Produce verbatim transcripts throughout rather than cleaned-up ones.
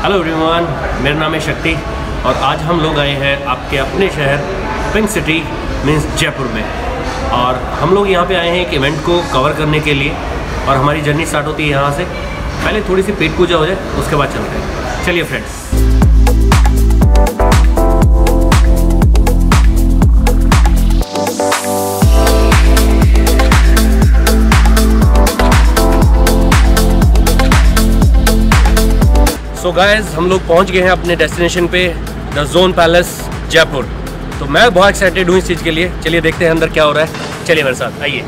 Hello everyone, मेरा नाम है शक्ति और आज हम लोग आए हैं आपके अपने शहर पिंक सिटी मीन्स जयपुर में। और हम लोग यहाँ पे आए हैं एक इवेंट को कवर करने के लिए और हमारी जर्नी स्टार्ट होती है यहाँ से। पहले थोड़ी सी पेट पूजा हो जाए, उसके बाद चलते हैं। चलिए फ्रेंड्स, तो गाइस हम लोग पहुंच गए हैं अपने डेस्टिनेशन पे, द जोन पैलेस जयपुर। तो मैं बहुत एक्साइटेड हूँ इस चीज़ के लिए। चलिए देखते हैं अंदर क्या हो रहा है। चलिए मेरे साथ आइए।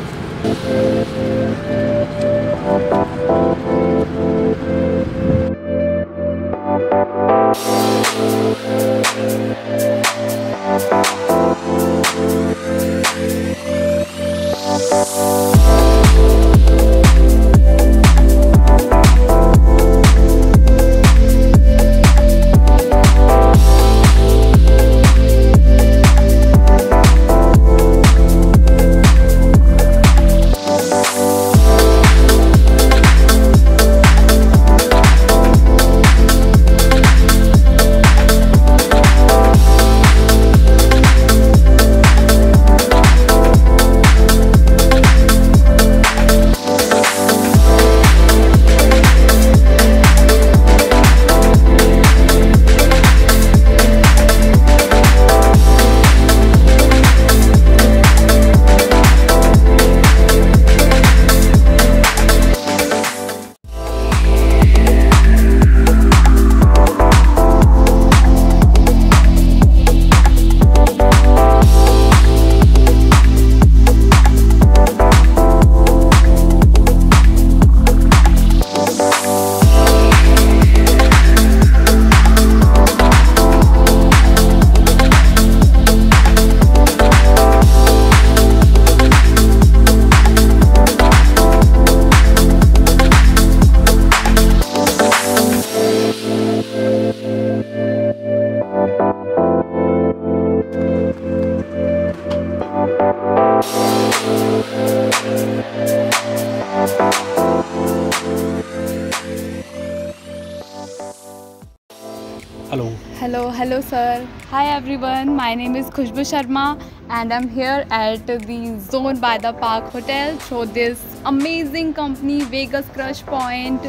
Hello, hello sir. Hi everyone, my name is Khushbu Sharma and I'm here at the Zone by the Park Hotel for this amazing company Vegas Crush Point.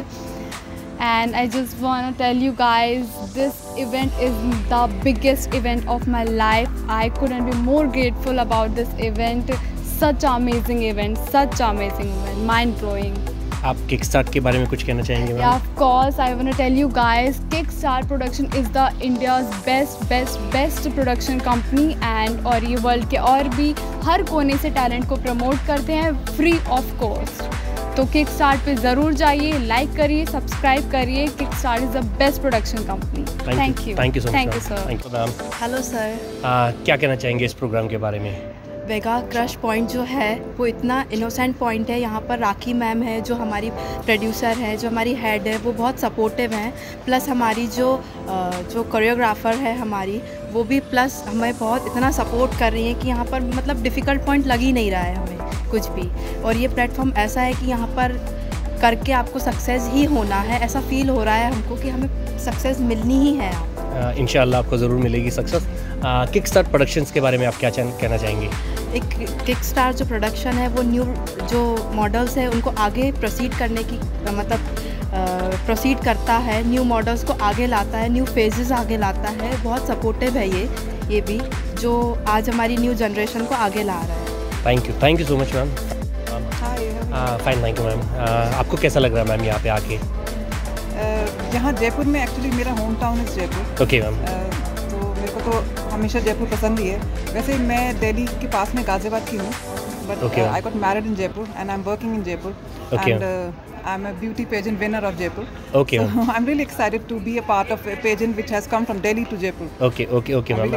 And I just want to tell you guys, this event is the biggest event of my life. I couldn't be more grateful about this event. Such amazing event, such amazing event, mind-blowing. आप किकस्टार्ट के बारे में कुछ कहना चाहेंगे ma'am? Of course, I want to tell you guys, Kickstart production is the India's best best best production company and और ये वर्ल्ड के और भी हर कोने से टैलेंट को प्रमोट करते हैं फ्री ऑफ कॉस्ट। तो किकस्टार्ट पे ज़रूर जाइए, लाइक करिए, सब्सक्राइब करिए। Kickstart is the best production company. Thank you, thank you so much, thank you sir. Hello sir, क्या कहना चाहेंगे इस प्रोग्राम के बारे में? वेगा क्रश पॉइंट जो है वो इतना इनोसेंट पॉइंट है। यहाँ पर राखी मैम है जो हमारी प्रोड्यूसर है, जो हमारी हेड है, वो बहुत सपोर्टिव हैं। प्लस हमारी जो जो कोरियोग्राफ़र है हमारी, वो भी प्लस हमें बहुत इतना सपोर्ट कर रही है कि यहाँ पर मतलब डिफ़िकल्ट पॉइंट लग ही नहीं रहा है हमें कुछ भी। और ये प्लेटफॉर्म ऐसा है कि यहाँ पर करके आपको सक्सेस ही होना है। ऐसा फील हो रहा है हमको कि हमें सक्सेस मिलनी ही है। इंशाल्लाह आपको ज़रूर मिलेगी सक्सेस। किकस्टार्ट प्रोडक्शंस के बारे में आप क्या कहना चाहेंगे? एक किकस्टार्ट जो प्रोडक्शन है वो न्यू जो मॉडल्स है उनको आगे प्रोसीड करने की मतलब प्रोसीड करता है, न्यू मॉडल्स को आगे लाता है, न्यू फेजेस आगे लाता है। बहुत सपोर्टिव है ये ये भी जो आज हमारी न्यू जनरेशन को आगे ला रहा है। Thank you, thank you so much ma'am. Fine, thank you ma'am. आपको कैसा लग रहा है मैम यहाँ पे आके? uh, यहाँ जयपुर में एक्चुअली मेरा होम टाउन है जयपुर। Okay ma'am. तो मेरे को तो हमेशा जयपुर पसंद ही है। वैसे मैं दिल्ली के पास में गाज़ियाबाद की हूँ, but I got married in Jaipur and I am working in Jaipur and I am a beauty pageant winner of Jaipur. Okay, I am really excited to be a part of a pageant which has come from Delhi to Jaipur. Okay okay okay ma'am,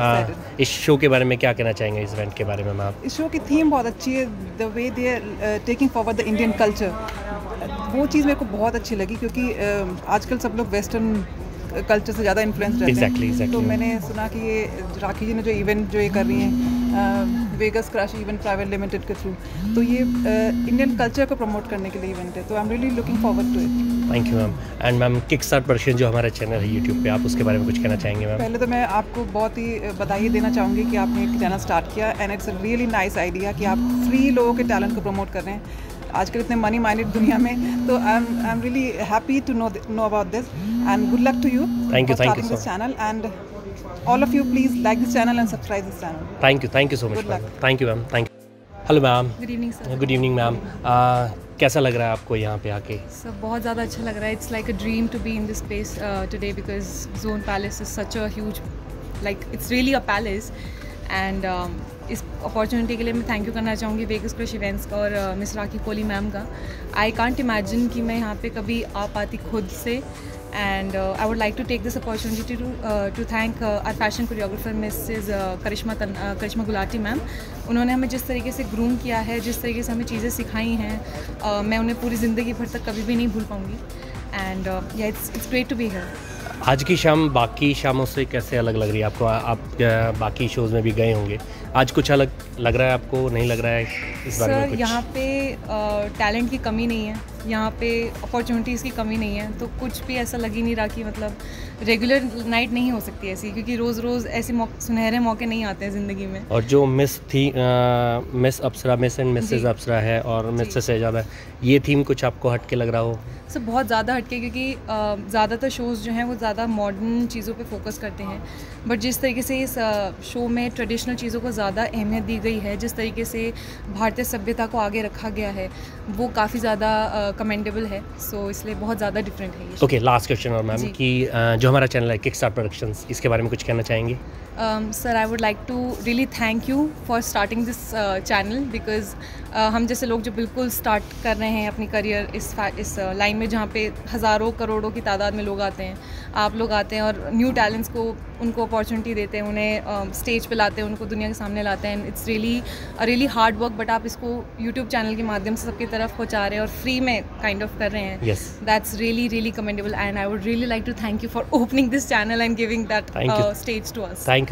इस show के बारे में क्या कहना चाहेंगे, इस event के बारे में मैम? इस शो की थीम बहुत अच्छी है, the way they are taking forward the Indian culture. वो चीज़ मेरे को बहुत अच्छी लगी क्योंकि uh, आजकल सब लोग वेस्टर्न कल्चर से ज़्यादा इन्फ्लुएंस रहते हैं। exactly, exactly. तो मैंने सुना कि ये राखी जी ने जो इवेंट जो ये कर रही हैं, Vegas Crush Event Private Limited के through. तो ये Indian culture को promote करने के लिए event है. तो I'm really looking forward to it. Thank you ma'am. And ma'am Kickstart Productions जो हमारा channel है YouTube पे, आप उसके बारे में कुछ कहना चाहेंगे मैम? पहले तो मैं आपको बहुत ही बधाई देना चाहूँगी कि आपने एक channel start किया and it's a really nice idea कि आप free लोगों के talent को promote कर रहे हैं. आजकल इतने money minded दुनिया में, तो I'm I'm really happy to know know about this and good luck to you. Thank you, thank you so much. For starting this channel and all of you please like this channel and subscribe this channel. Thank you, thank you so much. Good luck. Thank you ma'am, thank you. Hello ma'am. Good evening sir. Good evening ma'am. कैसा लग रहा है आपको यहाँ पे आके? Sir बहुत ज़्यादा अच्छा लग रहा है. It's like a dream to be in this place today because Zone Palace is such a huge, like it's really a palace. And इस अपॉर्चुनिटी के लिए मैं थैंक यू करना चाहूँगी वेगस क्रश इवेंट्स का और मिस राखी कोहली मैम का. I can't imagine कि मैं यहाँ पे कभी आ पाती खुद से. And I would like to take this opportunity to to thank our fashion choreographer Mrs Karishma Karishma Gulati ma'am. उन्होंने हमें जिस तरीके से ग्रूम किया है, जिस तरीके से हमें चीज़ें सिखाई हैं, uh, मैं उन्हें पूरी ज़िंदगी भर तक कभी भी नहीं भूल पाऊँगी. And yeah it's it's great to be here. आज की शाम बाकी शामों से कैसे अलग लग रही है आपको? आप बाकी शोज़ में भी गए होंगे, आज कुछ अलग लग रहा है आपको, नहीं लग रहा है इस बारे में कुछ? सर यहाँ पे टैलेंट की कमी नहीं है, यहाँ पे अपॉर्चुनिटीज़ की कमी नहीं है, तो कुछ भी ऐसा लग ही नहीं रहा कि मतलब रेगुलर नाइट नहीं हो सकती ऐसी, क्योंकि रोज़ रोज़ ऐसे सुनहरे मौके नहीं आते हैं ज़िंदगी में. और जो मिस थी, miss Apsara, miss and Mrs Apsara है और मिस से ज़्यादा, ये थीम कुछ आपको हटके लग रहा हो? सर बहुत ज़्यादा हटके, क्योंकि ज़्यादातर शोज़ जो हैं वो ज़्यादा मॉडर्न चीज़ों पे फोकस करते हैं, बट जिस तरीके से इस शो में ट्रेडिशनल चीज़ों को ज़्यादा अहमियत दी गई है, जिस तरीके से भारतीय सभ्यता को आगे रखा गया है, वो काफ़ी ज़्यादा कमेंडेबल है. सो इसलिए बहुत ज़्यादा डिफरेंट है. ओके लास्ट क्वेश्चन और मैम कि जो हमारा चैनल है किकस्टार्ट प्रोडक्शंस, इसके बारे में कुछ कहना चाहेंगे? Sir I would like to really thank you for starting this channel because हम जैसे लोग जो बिल्कुल स्टार्ट कर रहे हैं अपनी करियर इस इस लाइन में जहाँ पे हज़ारों करोड़ों की तादाद में लोग आते हैं, आप लोग आते हैं और न्यू टैलेंट्स को उनको अपॉर्चुनिटी देते हैं, उन्हें स्टेज पे लाते हैं, उनको दुनिया के सामने लाते हैं. It's really really hard work, but आप इसको यूट्यूब चैनल के माध्यम से सबकी तरफ पहुँचा रहे हैं और फ्री में काइंड ऑफ कर रहे हैं. That's really really commendable and I would really like to thank you for opening this channel and giving that stage to us. Thank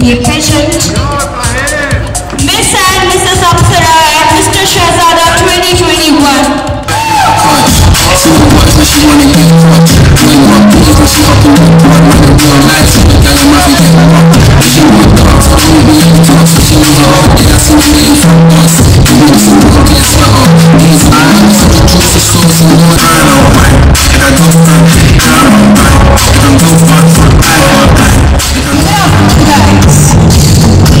ये pageant miss and Mrs Apsara and Mister Shahzada We'll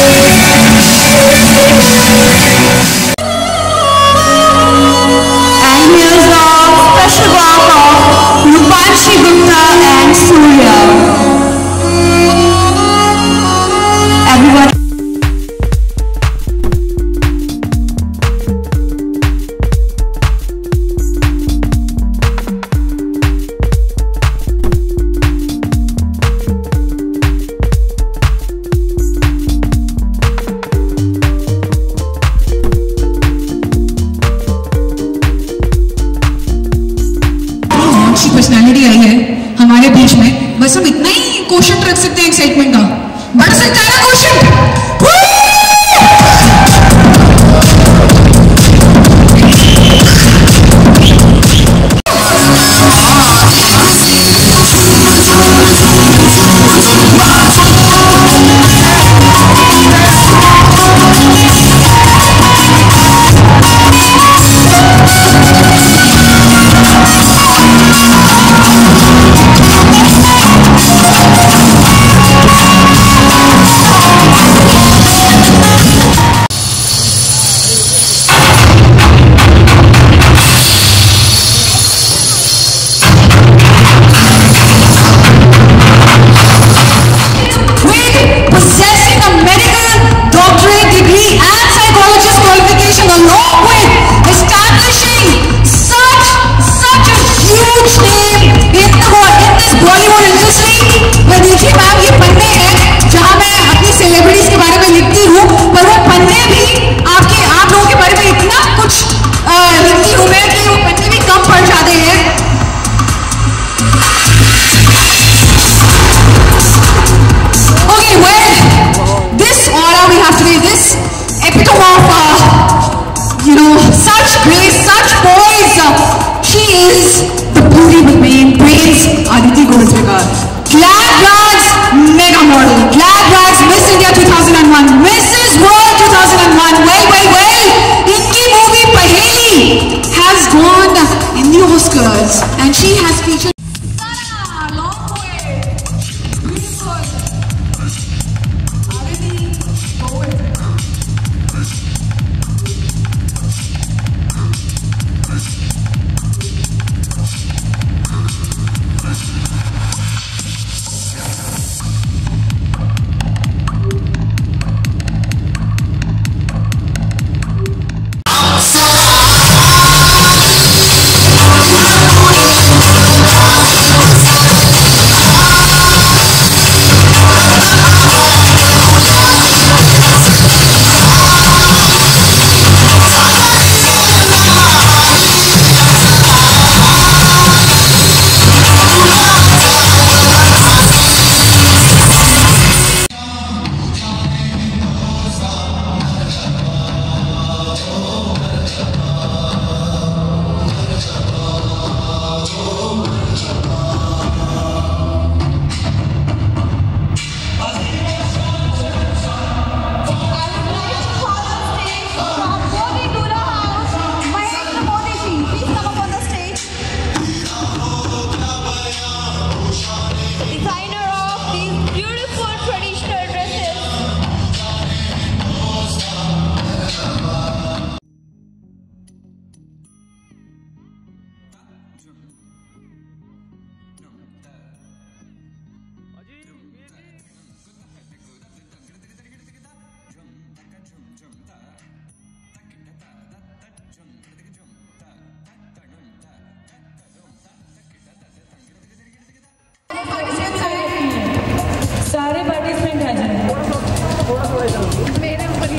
be right back. this epitome of, uh, you know, such grace, such poise. She is the beauty with main brains, Aditi Goldsmikar. Glad Rags mega model. Glad Rags Miss India two thousand one, Missus World two thousand one. Well, well, well. Inki movie Paheli has gone in the Oscars, and she has featured. सारे participant हैं जी, थोड़ा थोड़ा जाओ, मेरे ऊपर ही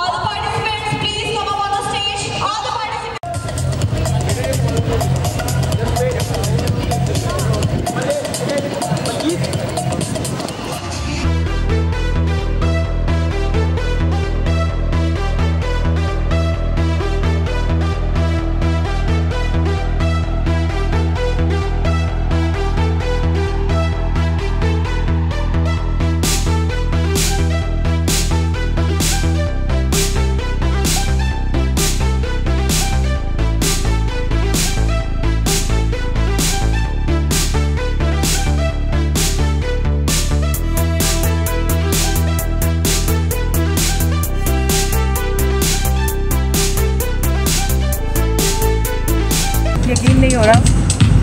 नहीं हो रहा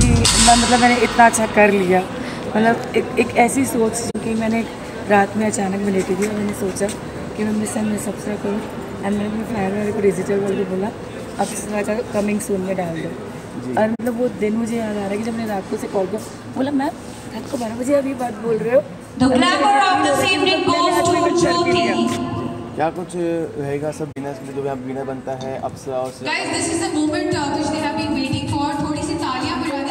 कि मैं मतलब मैंने इतना अच्छा कर लिया, मतलब एक एक ऐसी सोच कि मैंने रात में अचानक में लेटी थी और मैंने सोचा कि मैं मिस एंड मिस अपसरा करूँ एंड मैंने अपने फैन वाले को डिजिटल वाले को बोला अपसरा का कमिंग सून में डाल दो और मतलब वो दिन मुझे याद आ रहा है कि जब मैंने रात को से कॉल को बोला मैम रात को बारह बजे अभी बात बोल रहे हो क्या कुछ रहेगा सब बिना इसमें जो भी आप बिना बनता है अपसरा और guys this is the moment which they have been waiting for थोड़ी सी तालियां बजाना